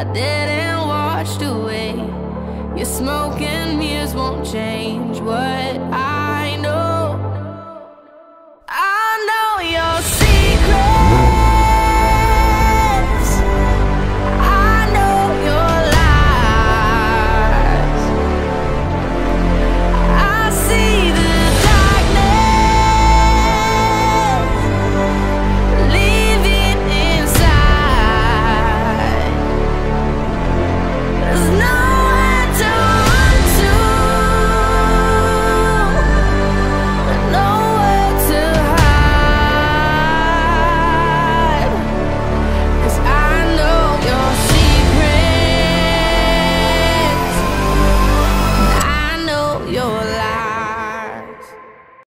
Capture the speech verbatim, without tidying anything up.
I didn't watch the way your smoke and mirrors won't change what I